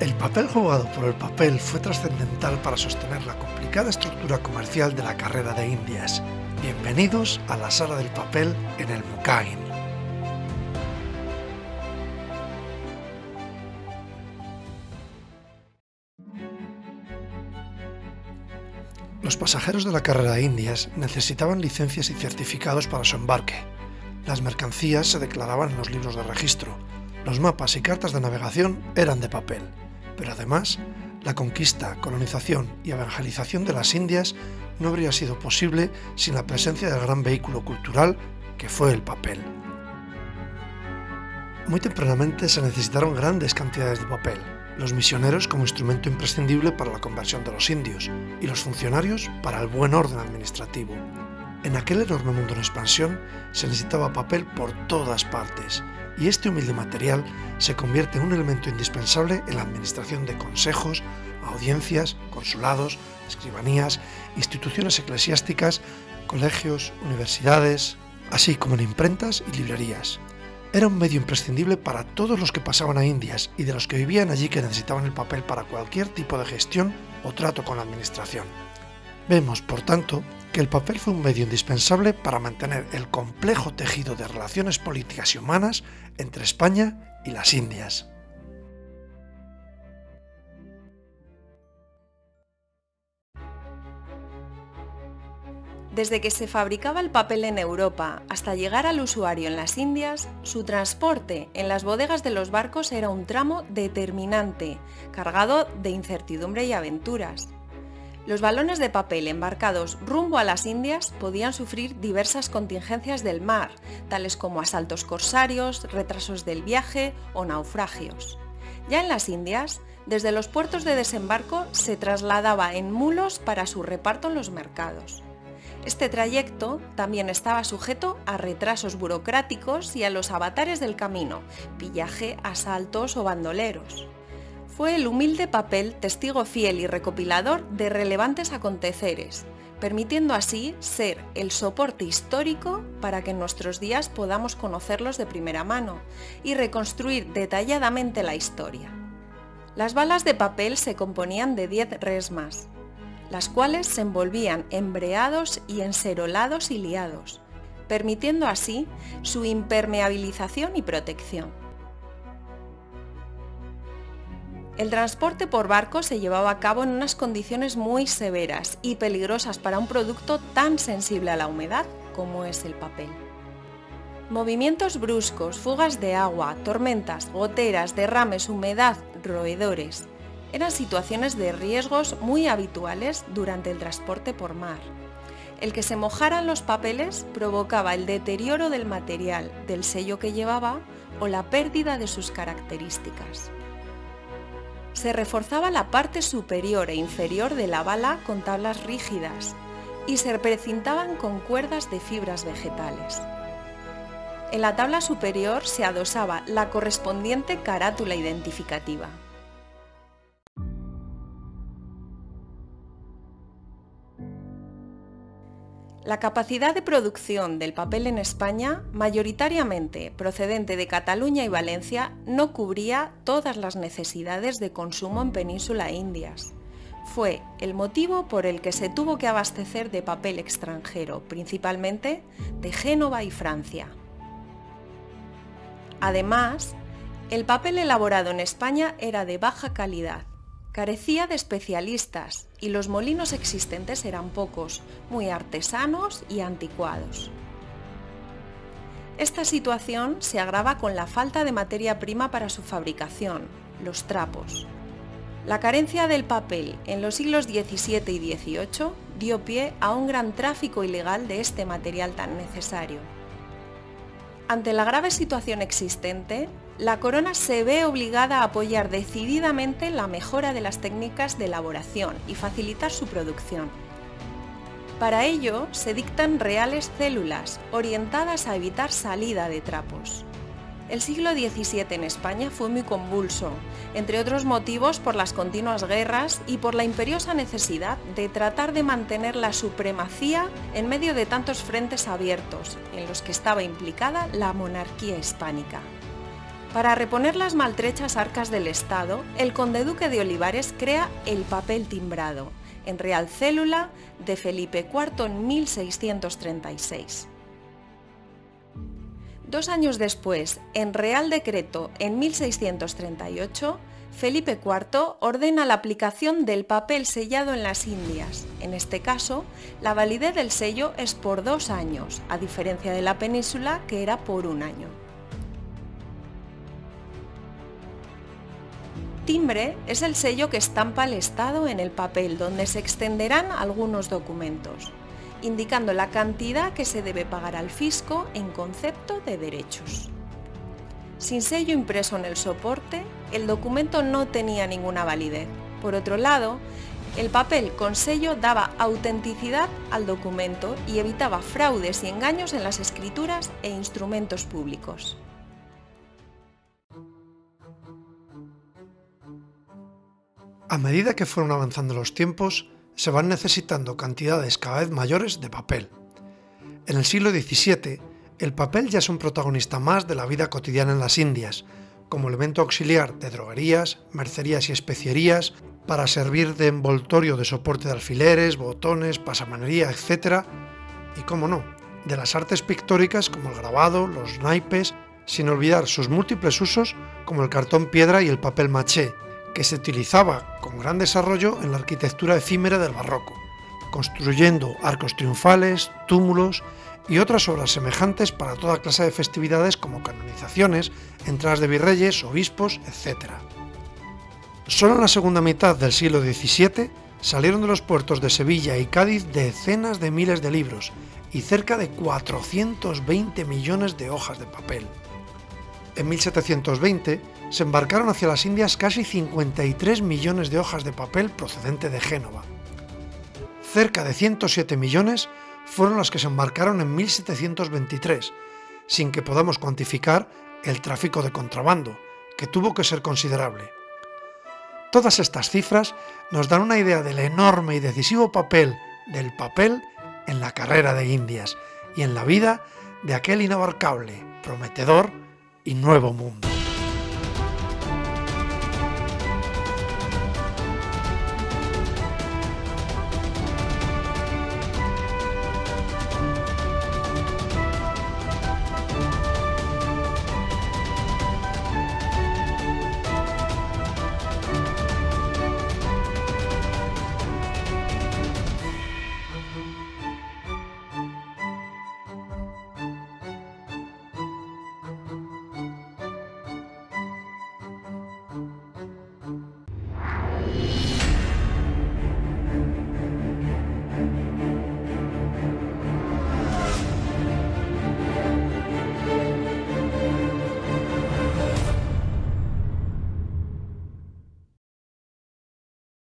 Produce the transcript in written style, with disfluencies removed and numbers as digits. El papel jugado por el papel fue trascendental para sostener la complicada estructura comercial de la Carrera de Indias. Bienvenidos a la Sala del Papel en el MUCAIN. Los pasajeros de la Carrera de Indias necesitaban licencias y certificados para su embarque. Las mercancías se declaraban en los libros de registro. Los mapas y cartas de navegación eran de papel, pero además, la conquista, colonización y evangelización de las Indias no habría sido posible sin la presencia del gran vehículo cultural que fue el papel. Muy tempranamente se necesitaron grandes cantidades de papel, los misioneros como instrumento imprescindible para la conversión de los indios y los funcionarios para el buen orden administrativo. En aquel enorme mundo en expansión se necesitaba papel por todas partes, y este humilde material se convierte en un elemento indispensable en la administración de consejos, audiencias, consulados, escribanías, instituciones eclesiásticas, colegios, universidades, así como en imprentas y librerías. Era un medio imprescindible para todos los que pasaban a Indias y de los que vivían allí que necesitaban el papel para cualquier tipo de gestión o trato con la administración. Vemos, por tanto, que el papel fue un medio indispensable para mantener el complejo tejido de relaciones políticas y humanas entre España y las Indias. Desde que se fabricaba el papel en Europa hasta llegar al usuario en las Indias, su transporte en las bodegas de los barcos era un tramo determinante, cargado de incertidumbre y aventuras. Los balones de papel embarcados rumbo a las Indias podían sufrir diversas contingencias del mar, tales como asaltos corsarios, retrasos del viaje o naufragios. Ya en las Indias, desde los puertos de desembarco se trasladaba en mulos para su reparto en los mercados. Este trayecto también estaba sujeto a retrasos burocráticos y a los avatares del camino, pillaje, asaltos o bandoleros. Fue el humilde papel testigo fiel y recopilador de relevantes aconteceres, permitiendo así ser el soporte histórico para que en nuestros días podamos conocerlos de primera mano y reconstruir detalladamente la historia. Las balas de papel se componían de 10 resmas, las cuales se envolvían embreados y encerolados y liados, permitiendo así su impermeabilización y protección. El transporte por barco se llevaba a cabo en unas condiciones muy severas y peligrosas para un producto tan sensible a la humedad como es el papel. Movimientos bruscos, fugas de agua, tormentas, goteras, derrames, humedad, roedores, eran situaciones de riesgos muy habituales durante el transporte por mar. El que se mojaran los papeles provocaba el deterioro del material, del sello que llevaba o la pérdida de sus características. Se reforzaba la parte superior e inferior de la bala con tablas rígidas y se precintaban con cuerdas de fibras vegetales. En la tabla superior se adosaba la correspondiente carátula identificativa. La capacidad de producción del papel en España, mayoritariamente procedente de Cataluña y Valencia, no cubría todas las necesidades de consumo en Península e Indias. Fue el motivo por el que se tuvo que abastecer de papel extranjero, principalmente de Génova y Francia. Además, el papel elaborado en España era de baja calidad. Carecía de especialistas y los molinos existentes eran pocos, muy artesanos y anticuados. Esta situación se agrava con la falta de materia prima para su fabricación, los trapos. La carencia del papel en los siglos XVII y XVIII dio pie a un gran tráfico ilegal de este material tan necesario. Ante la grave situación existente, la corona se ve obligada a apoyar decididamente la mejora de las técnicas de elaboración y facilitar su producción. Para ello, se dictan reales células orientadas a evitar salida de trapos. El siglo XVII en España fue muy convulso, entre otros motivos por las continuas guerras y por la imperiosa necesidad de tratar de mantener la supremacía en medio de tantos frentes abiertos en los que estaba implicada la monarquía hispánica. Para reponer las maltrechas arcas del Estado, el conde duque de Olivares crea el papel timbrado, en Real Célula de Felipe IV en 1636. 2 años después, en Real Decreto en 1638, Felipe IV ordena la aplicación del papel sellado en las Indias. En este caso, la validez del sello es por 2 años, a diferencia de la península, que era por 1 año. Timbre es el sello que estampa el Estado en el papel, donde se extenderán algunos documentos, indicando la cantidad que se debe pagar al fisco en concepto de derechos. Sin sello impreso en el soporte, el documento no tenía ninguna validez. Por otro lado, el papel con sello daba autenticidad al documento y evitaba fraudes y engaños en las escrituras e instrumentos públicos. A medida que fueron avanzando los tiempos, se van necesitando cantidades cada vez mayores de papel. En el siglo XVII, el papel ya es un protagonista más de la vida cotidiana en las Indias, como elemento auxiliar de droguerías, mercerías y especierías, para servir de envoltorio de soporte de alfileres, botones, pasamanería, etc. Y cómo no, de las artes pictóricas como el grabado, los naipes, sin olvidar sus múltiples usos como el cartón piedra y el papel maché, que se utilizaba con gran desarrollo en la arquitectura efímera del barroco, construyendo arcos triunfales, túmulos y otras obras semejantes para toda clase de festividades como canonizaciones, entradas de virreyes, obispos, etc. Solo en la segunda mitad del siglo XVII salieron de los puertos de Sevilla y Cádiz decenas de miles de libros y cerca de 420 millones de hojas de papel. En 1720 se embarcaron hacia las Indias casi 53 millones de hojas de papel procedente de Génova. Cerca de 107 millones fueron las que se embarcaron en 1723, sin que podamos cuantificar el tráfico de contrabando, que tuvo que ser considerable. Todas estas cifras nos dan una idea del enorme y decisivo papel del papel en la carrera de Indias y en la vida de aquel inabarcable, prometedor y nuevo mundo.